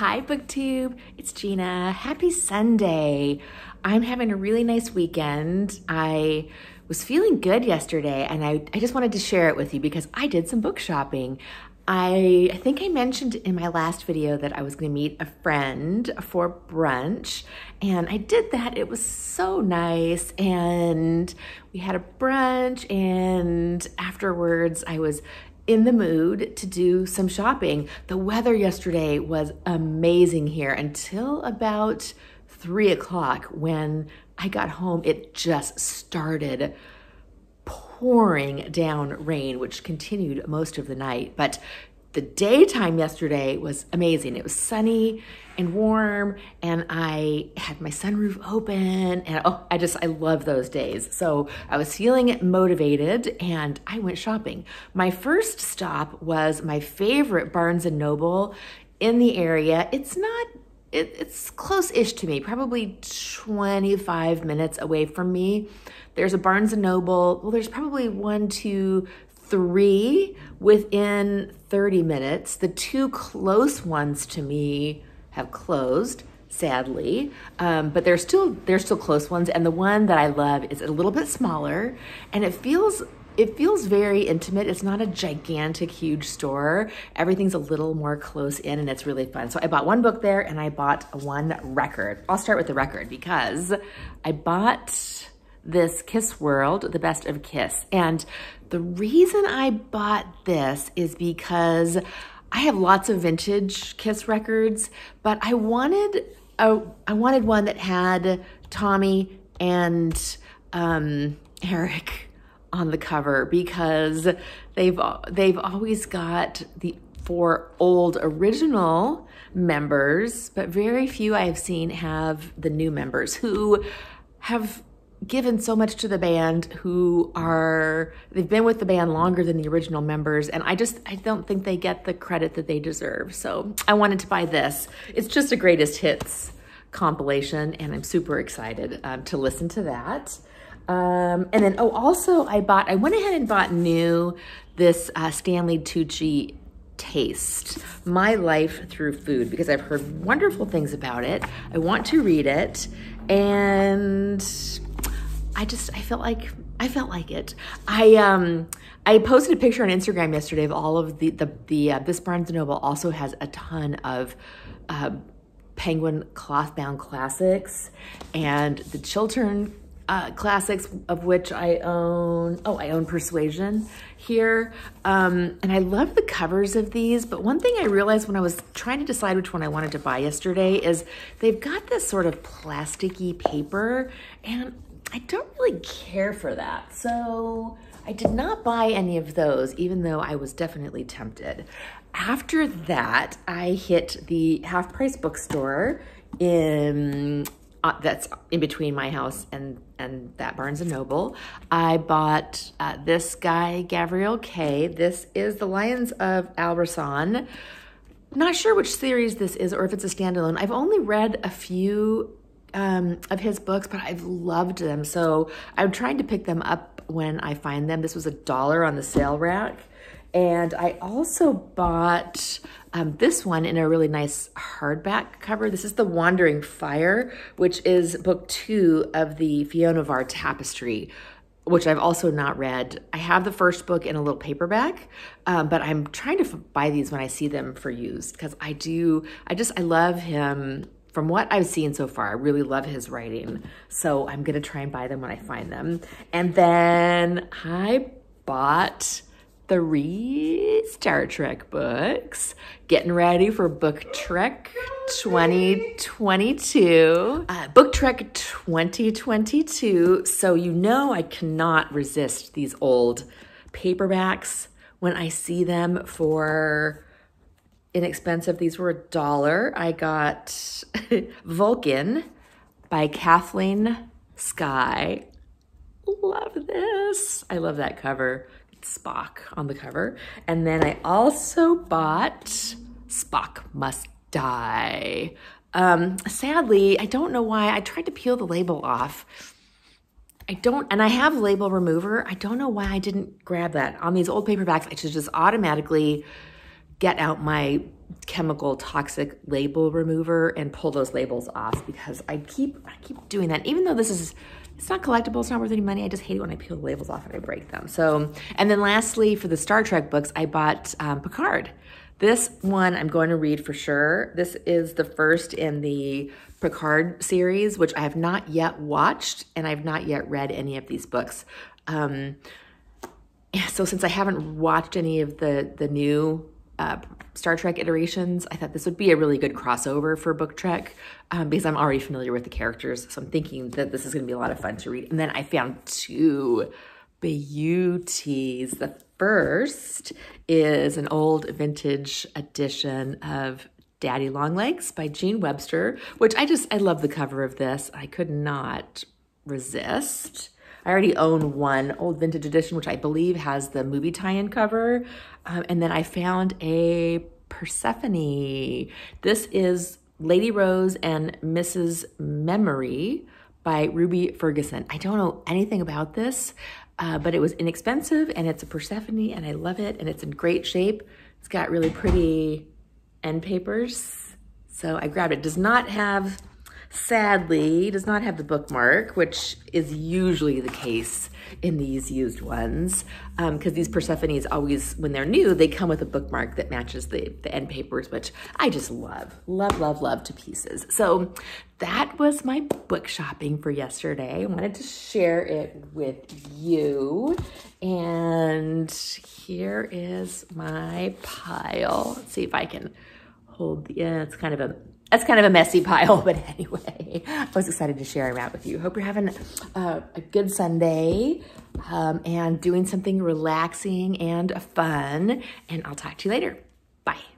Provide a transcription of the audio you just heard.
Hi BookTube, it's Gina. Happy Sunday. I'm having a really nice weekend. I was feeling good yesterday and I just wanted to share it with you because I did some book shopping. I think I mentioned in my last video that I was going to meet a friend for brunch, and I did that. It was so nice, and we had a brunch, and afterwards I was in the mood to do some shopping. The weather yesterday was amazing here until about 3 o'clock. When I got home, it just started pouring down rain, which continued most of the night. But the daytime yesterday was amazing. It was sunny and warm, and I had my sunroof open, and I love those days. So I was feeling motivated and I went shopping. My first stop was my favorite Barnes & Noble in the area. It's close-ish to me, probably 25 minutes away from me. There's a Barnes & Noble, well, there's probably 1, 2, 3 within 30 minutes. The two close ones to me have closed, sadly, but they're still close ones. And the one that I love is a little bit smaller, and it feels very intimate. It's not a gigantic, huge store. Everything's a little more close in, and it's really fun. So I bought one book there, and I bought one record. I'll start with the record because I bought this Kiss World, The Best of Kiss. And the reason I bought this is because I have lots of vintage Kiss records, but I wanted one that had Tommy and Eric on the cover, because they've always got the 4 old original members, but very few I have seen have the new members who have given so much to the band, they've been with the band longer than the original members, and I don't think they get the credit that they deserve. So I wanted to buy this. It's just a greatest hits compilation, and I'm super excited to listen to that. And then, also I went ahead and bought new this Stanley Tucci Taste, My Life Through Food, because I've heard wonderful things about it. I want to read it, and I felt like it. I posted a picture on Instagram yesterday of all of the this Barnes & Noble also has a ton of Penguin cloth-bound classics and the Chiltern classics, of which I own, Persuasion here. And I love the covers of these, but one thing I realized when I was trying to decide which one I wanted to buy yesterday is they've got this sort of plasticky paper, and I don't really care for that. So I did not buy any of those, even though I was definitely tempted. After that, I hit the half-price bookstore that's in between my house and that Barnes & Noble. I bought this Guy Gavriel Kay. This is The Lions of Al-Rassan. Not sure which series this is or if it's a standalone. I've only read a few of his books, but I've loved them. So I'm trying to pick them up when I find them. This was $1 on the sale rack. And I also bought this one in a really nice hardback cover. This is The Wandering Fire, which is book 2 of the Fionavar tapestry, which I've also not read. I have the first book in a little paperback, but I'm trying to buy these when I see them for used, because I love him. From what I've seen so far, I really love his writing. So I'm going to try and buy them when I find them. And then I bought 3 Star Trek books, getting ready for Book Trek 2022. Book Trek 2022. So you know I cannot resist these old paperbacks when I see them for inexpensive. These were $1. I got Vulcan by Kathleen Sky. Love this. I love that cover. Spock on the cover. And then I also bought Spock Must Die. Sadly, I don't know why. I tried to peel the label off. I have label remover. I don't know why I didn't grab that. On these old paperbacks, I should just automatically get out my chemical toxic label remover and pull those labels off, because I keep doing that. Even though this is, it's not collectible, it's not worth any money, I just hate it when I peel the labels off and I break them. So, and then lastly, for the Star Trek books, I bought Picard. This one I'm going to read for sure. This is the first in the Picard series, which I have not yet watched, and I've not yet read any of these books. So since I haven't watched any of the new Star Trek iterations, I thought this would be a really good crossover for Book Trek because I'm already familiar with the characters. So I'm thinking that this is going to be a lot of fun to read. And then I found two beauties. The first is an old vintage edition of Daddy Long Legs by Jean Webster, which I love the cover of this. I could not resist. I already own one old vintage edition, which I believe has the movie tie-in cover. And then I found a Persephone. This is Lady Rose and Mrs. Memory by Ruby Ferguson. I don't know anything about this, but it was inexpensive, and it's a Persephone, and I love it, and it's in great shape. It's got really pretty end papers, so I grabbed it. Does not have, sadly, does not have the bookmark, which is usually the case in these used ones, because these Persephones always, when they're new, they come with a bookmark that matches the end papers, which I just love to pieces. So that was my book shopping for yesterday. I wanted to share it with you. And here is my pile. Let's see if I can hold the, yeah, it's kind of a, that's kind of a messy pile, but anyway, I was excited to share them out with you. Hope you're having a good Sunday and doing something relaxing and fun, and I'll talk to you later. Bye.